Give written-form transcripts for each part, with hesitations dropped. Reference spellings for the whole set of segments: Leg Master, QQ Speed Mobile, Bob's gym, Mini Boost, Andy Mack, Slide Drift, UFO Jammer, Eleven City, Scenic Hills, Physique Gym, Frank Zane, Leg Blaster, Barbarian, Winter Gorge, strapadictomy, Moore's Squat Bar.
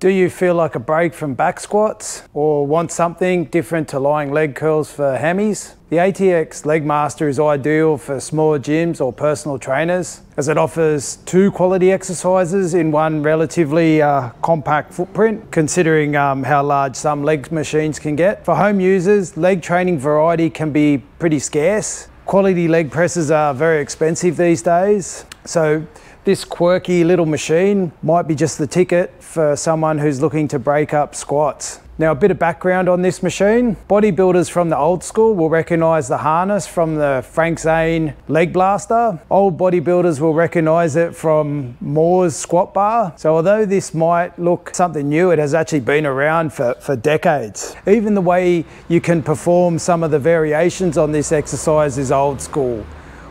Do you feel like a break from back squats or want something different to lying leg curls for hammies? The ATX Leg Master is ideal for smaller gyms or personal trainers as it offers two quality exercises in one relatively compact footprint, considering how large some leg machines can get. For home users, leg training variety can be pretty scarce. Quality leg presses are very expensive these days, so this quirky little machine might be just the ticket for someone who's looking to break up squats. Now, a bit of background on this machine. Bodybuilders from the old school will recognize the harness from the Frank Zane Leg Blaster. Old bodybuilders will recognize it from Moore's Squat Bar. So although this might look something new, it has actually been around for decades. Even the way you can perform some of the variations on this exercise is old school.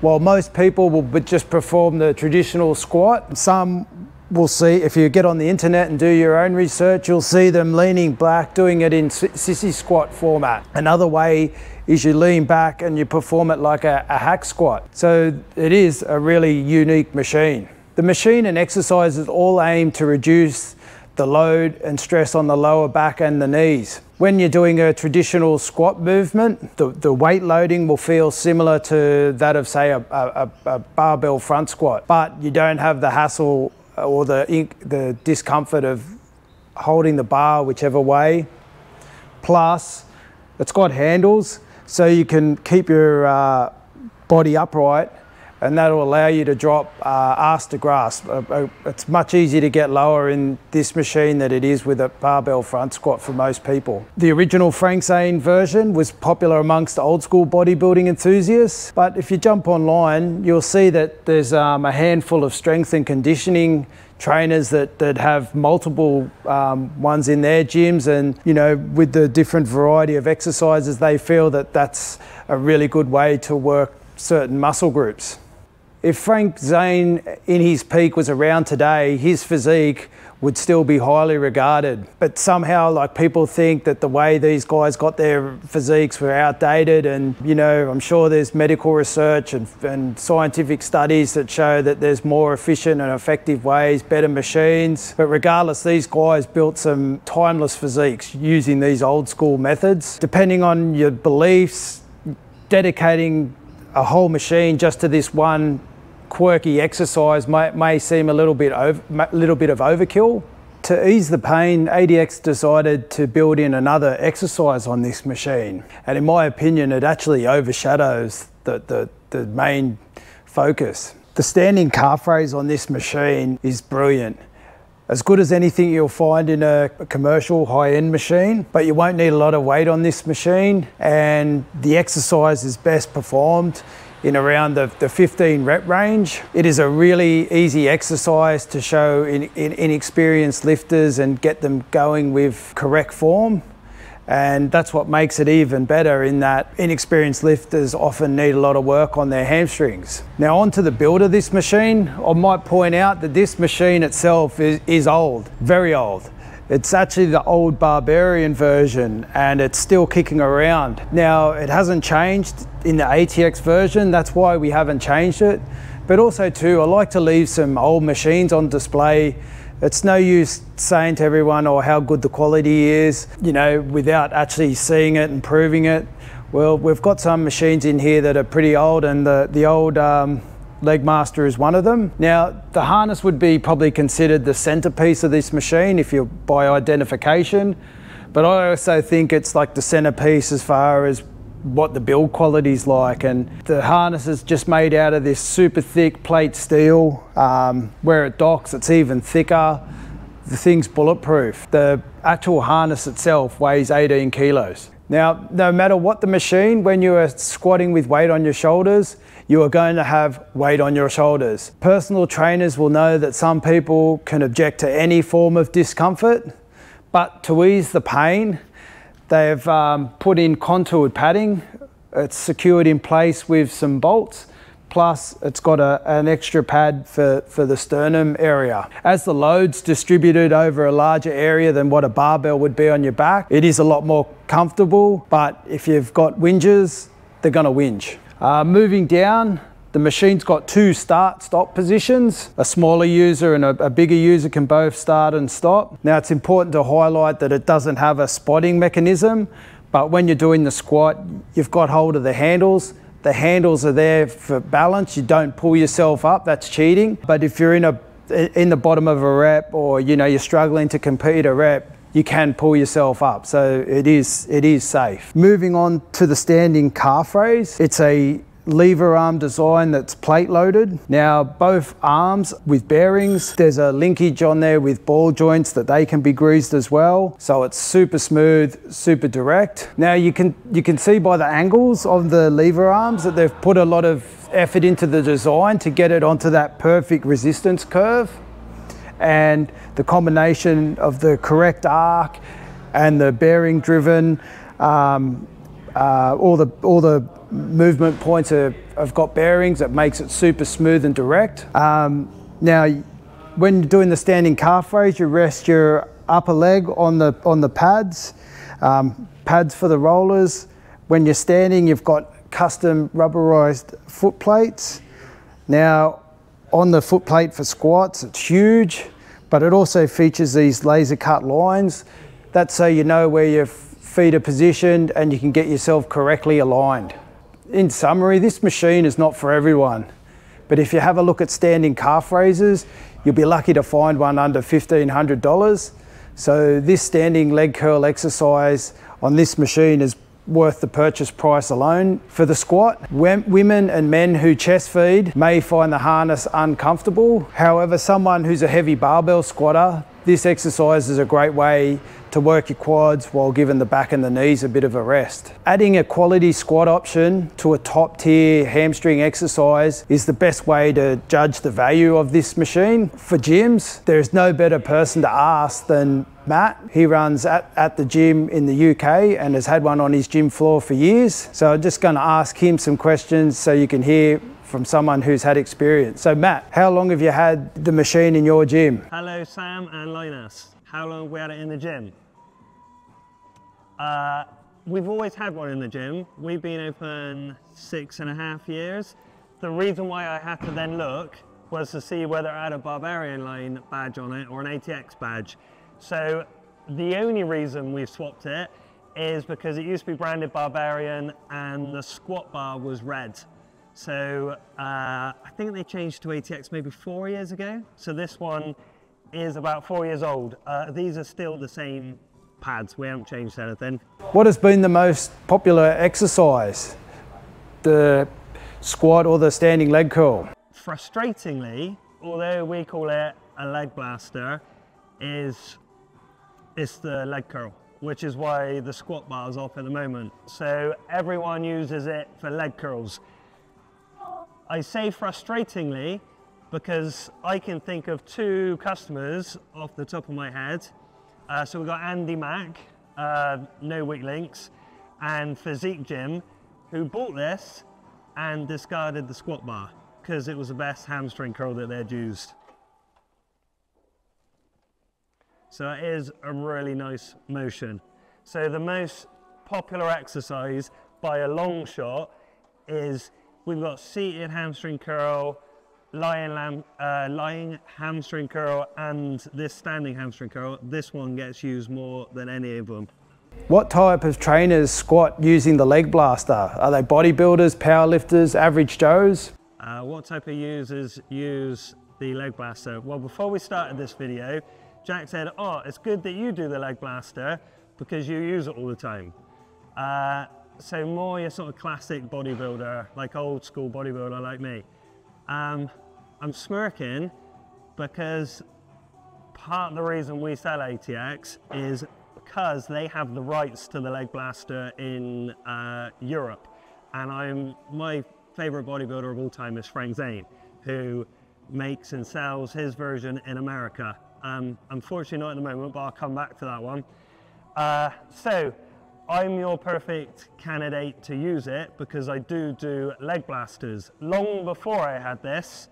While most people will just perform the traditional squat, some will see, if you get on the internet and do your own research, you'll see them leaning back, doing it in sissy squat format. Another way is you lean back and you perform it like a hack squat. So it is a really unique machine. The machine and exercises all aim to reduce the load and stress on the lower back and the knees. When you're doing a traditional squat movement, the weight loading will feel similar to that of, say, a barbell front squat, but you don't have the hassle or the discomfort of holding the bar whichever way. Plus, it's got handles, so you can keep your body upright, and that'll allow you to drop ass to grasp. It's much easier to get lower in this machine than it is with a barbell front squat for most people. The original Frank Zane version was popular amongst old school bodybuilding enthusiasts, but if you jump online, you'll see that there's a handful of strength and conditioning trainers that have multiple ones in their gyms, and you know, with the different variety of exercises, they feel that that's a really good way to work certain muscle groups. If Frank Zane in his peak was around today, his physique would still be highly regarded. But somehow, like, people think that the way these guys got their physiques were outdated, and you know, I'm sure there's medical research and scientific studies that show that there's more efficient and effective ways, better machines. But regardless, these guys built some timeless physiques using these old school methods. Depending on your beliefs, dedicating a whole machine just to this one quirky exercise may seem a little bit of overkill. To ease the pain, ADX decided to build in another exercise on this machine, and in my opinion, it actually overshadows the main focus. The standing calf raise on this machine is brilliant. As good as anything you'll find in a commercial high-end machine, but you won't need a lot of weight on this machine, and the exercise is best performed in around the 15 rep range. It is a really easy exercise to show inexperienced lifters and get them going with correct form. And that's what makes it even better, in that inexperienced lifters often need a lot of work on their hamstrings. Now, onto the build of this machine. I might point out that this machine itself is old, very old. It's actually the old Barbarian version, and it's still kicking around. Now, it hasn't changed in the ATX version, that's why we haven't changed it. But also too, I like to leave some old machines on display. It's no use saying to everyone how good the quality is, you know, without actually seeing it and proving it. Well, we've got some machines in here that are pretty old, and the old Leg Master is one of them. Now, the harness would be probably considered the centerpiece of this machine if you're by identification, but I also think it's like the centerpiece as far as what the build quality's like. And the harness is just made out of this super thick plate steel. Where it docks, it's even thicker. The thing's bulletproof. The actual harness itself weighs 18 kilos. Now, no matter what the machine, when you are squatting with weight on your shoulders, you are going to have weight on your shoulders. Personal trainers will know that some people can object to any form of discomfort, but to ease the pain, they've put in contoured padding. It's secured in place with some bolts, plus it's got an extra pad for the sternum area. As the load's distributed over a larger area than what a barbell would be on your back, it is a lot more comfortable, but if you've got whinges, they're gonna whinge. Moving down, The machine's got two start-stop positions. A smaller user and a bigger user can both start and stop. Now it's important to highlight that it doesn't have a spotting mechanism, but when you're doing the squat, you've got hold of the handles. The handles are there for balance. You don't pull yourself up, that's cheating. But if you're in the bottom of a rep, or you know, you're struggling to complete a rep, you can pull yourself up, so it is safe. Moving on to the standing calf raise, it's a lever arm design that's plate loaded. Now both arms with bearings, there's a linkage on there with ball joints that they can be greased as well. So it's super smooth, super direct. Now you can see by the angles of the lever arms that they've put a lot of effort into the design to get it onto that perfect resistance curve. And the combination of the correct arc and the bearing driven, all the movement points have got bearings. It makes it super smooth and direct. Now, when you're doing the standing calf raise, you rest your upper leg on the pads, pads for the rollers. When you're standing, you've got custom rubberized foot plates. Now, on the foot plate for squats, it's huge, but it also features these laser cut lines. That's so you know where your feet are positioned and you can get yourself correctly aligned. In summary, this machine is not for everyone, but if you have a look at standing calf raises, you'll be lucky to find one under $1,500. So this standing leg curl exercise on this machine is worth the purchase price alone. For the squat, women and men who chest feed may find the harness uncomfortable. However, someone who's a heavy barbell squatter, this exercise is a great way to work your quads while giving the back and the knees a bit of a rest. Adding a quality squat option to a top tier hamstring exercise is the best way to judge the value of this machine. For gyms, there's no better person to ask than Matt. He runs at the gym in the UK and has had one on his gym floor for years. So I'm just going to ask him some questions so you can hear from someone who's had experience. So Matt, how long have you had the machine in your gym? Hello, Sam and Linus. How long have we had it in the gym? We've always had one in the gym. We've been open 6.5 years. The reason why I had to then look was to see whether it had a Barbarian line badge on it or an ATX badge. So the only reason we've swapped it is because it used to be branded Barbarian and the squat bar was red. So I think they changed to ATX maybe 4 years ago. So this one is about 4 years old. These are still the same pads. We haven't changed anything. What has been the most popular exercise? The squat or the standing leg curl? Frustratingly, although we call it a leg blaster, it's the leg curl, which is why the squat bar is off at the moment. So everyone uses it for leg curls. I say frustratingly because I can think of two customers off the top of my head. So we've got Andy Mack, No Weak Links, and Physique Gym, who bought this and discarded the squat bar because it was the best hamstring curl that they'd used. So it is a really nice motion. So the most popular exercise by a long shot is we've got seated hamstring curl, lying hamstring curl, and this standing hamstring curl. This one gets used more than any of them. What type of trainers squat using the leg blaster? Are they bodybuilders, powerlifters, average Joes? What type of users use the leg blaster? Well, before we started this video, Jack said, oh, it's good that you do the leg blaster because you use it all the time. So more your sort of classic bodybuilder, like old school bodybuilder like me. I'm smirking because part of the reason we sell ATX is because they have the rights to the leg blaster in Europe. And my favorite bodybuilder of all time is Frank Zane, who makes and sells his version in America. Unfortunately not at the moment, but I'll come back to that one. So I'm your perfect candidate to use it because I do leg blasters. Long before I had this,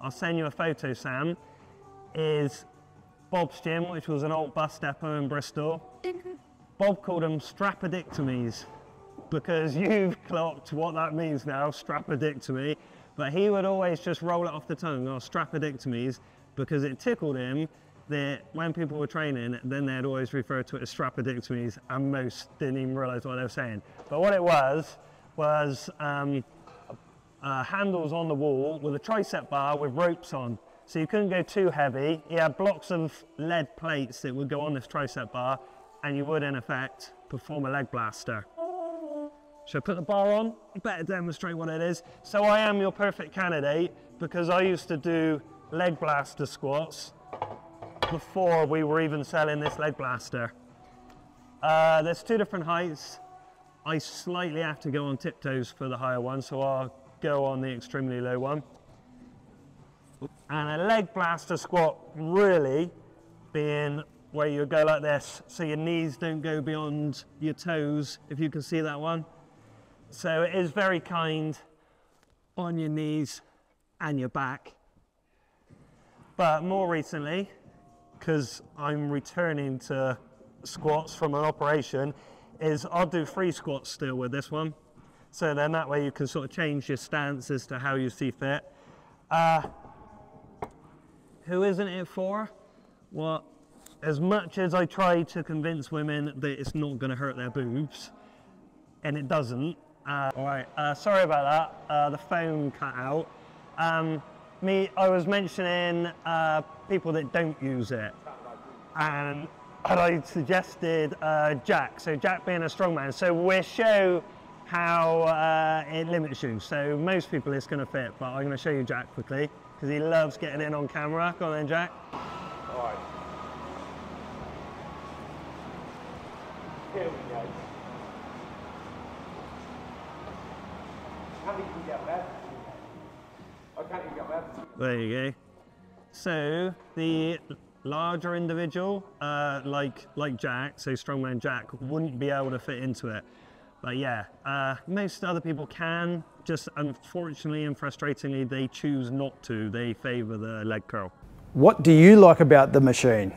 I'll send you a photo, Sam, is Bob's Gym, which was an old bus depot in Bristol. Bob called them strapadictomies because you've clocked what that means now, strapadictomy. But he would always just roll it off the tongue, or strapodectomies, because it tickled him that when people were training, then they'd always refer to it as strapodectomies, and most didn't even realize what they were saying. But what it was handles on the wall with a tricep bar with ropes on. So you couldn't go too heavy. He had blocks of lead plates that would go on this tricep bar, and you would in effect perform a leg blaster. Should I put the bar on? Better demonstrate what it is. So I am your perfect candidate, because I used to do leg blaster squats before we were even selling this leg blaster. There's two different heights. I slightly have to go on tiptoes for the higher one, so I'll go on the extremely low one. And a leg blaster squat really being where you go like this, so your knees don't go beyond your toes, if you can see that one. So it is very kind on your knees and your back. But more recently, because I'm returning to squats from an operation, is I'll do free squats still with this one. So then that way you can sort of change your stance as to how you see fit. Who isn't it for? Well, as much as I try to convince women that it's not gonna hurt their boobs, and it doesn't. All right, sorry about that. The phone cut out. I was mentioning people that don't use it, and I suggested Jack. So Jack being a strongman. So we'll show how it limits you. So most people it's gonna fit, but I'm gonna show you Jack quickly, because he loves getting in on camera. Go on then, Jack. All right. Here we go. There you go. So the larger individual, like Jack, so strongman Jack, wouldn't be able to fit into it. But yeah, most other people can, just unfortunately and frustratingly, they choose not to. They favor the leg curl. What do you like about the machine?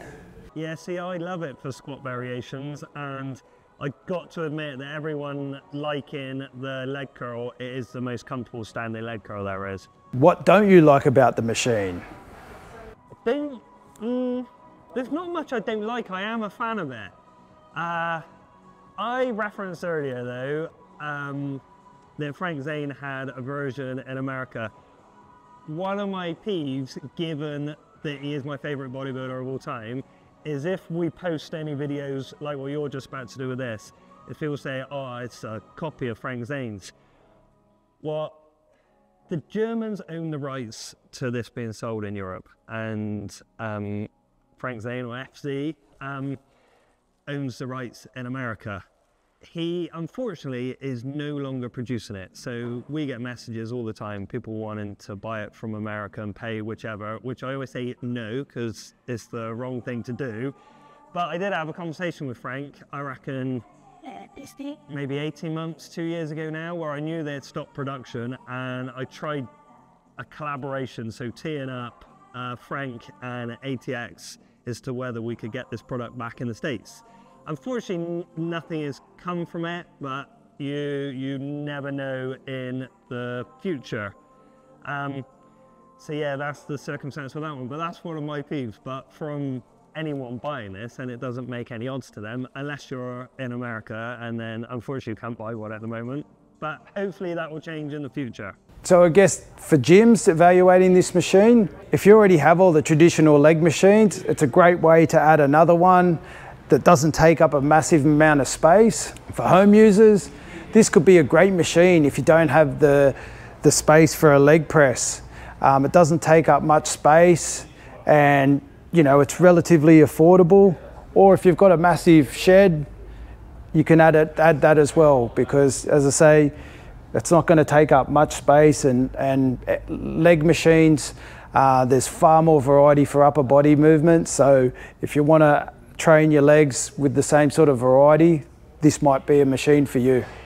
Yeah, see, I love it for squat variations, and I got to admit that everyone liking the leg curl, it is the most comfortable standing leg curl there is. What don't you like about the machine? There's not much I don't like. I am a fan of it. I referenced earlier though, that Frank Zane had a version in America. One of my peeves, given that he is my favorite bodybuilder of all time, is if we post any videos like what you're just about to do with this, if people say, oh, it's a copy of Frank Zane's. Well, the Germans own the rights to this being sold in Europe, and Frank Zane, or FZ, owns the rights in America. He, unfortunately, is no longer producing it. So we get messages all the time, people wanting to buy it from America and pay whichever, which I always say no, because it's the wrong thing to do. But I did have a conversation with Frank, I reckon maybe 18 months, 2 years ago now, where I knew they'd stopped production, and I tried a collaboration. So teeing up Frank and ATX as to whether we could get this product back in the States. Unfortunately, nothing has come from it, but you never know in the future. So yeah, that's the circumstance with that one, but that's one of my peeves. But from anyone buying this, and it doesn't make any odds to them, unless you're in America, and then unfortunately you can't buy one at the moment. But hopefully that will change in the future. So I guess for gyms evaluating this machine, if you already have all the traditional leg machines, it's a great way to add another one that doesn't take up a massive amount of space. For home users, this could be a great machine if you don't have the space for a leg press. It doesn't take up much space, and you know, it's relatively affordable. Or if you've got a massive shed, you can add that as well, because as I say, it's not going to take up much space, and leg machines, there's far more variety for upper body movement. So if you want to train your legs with the same sort of variety, this might be a machine for you.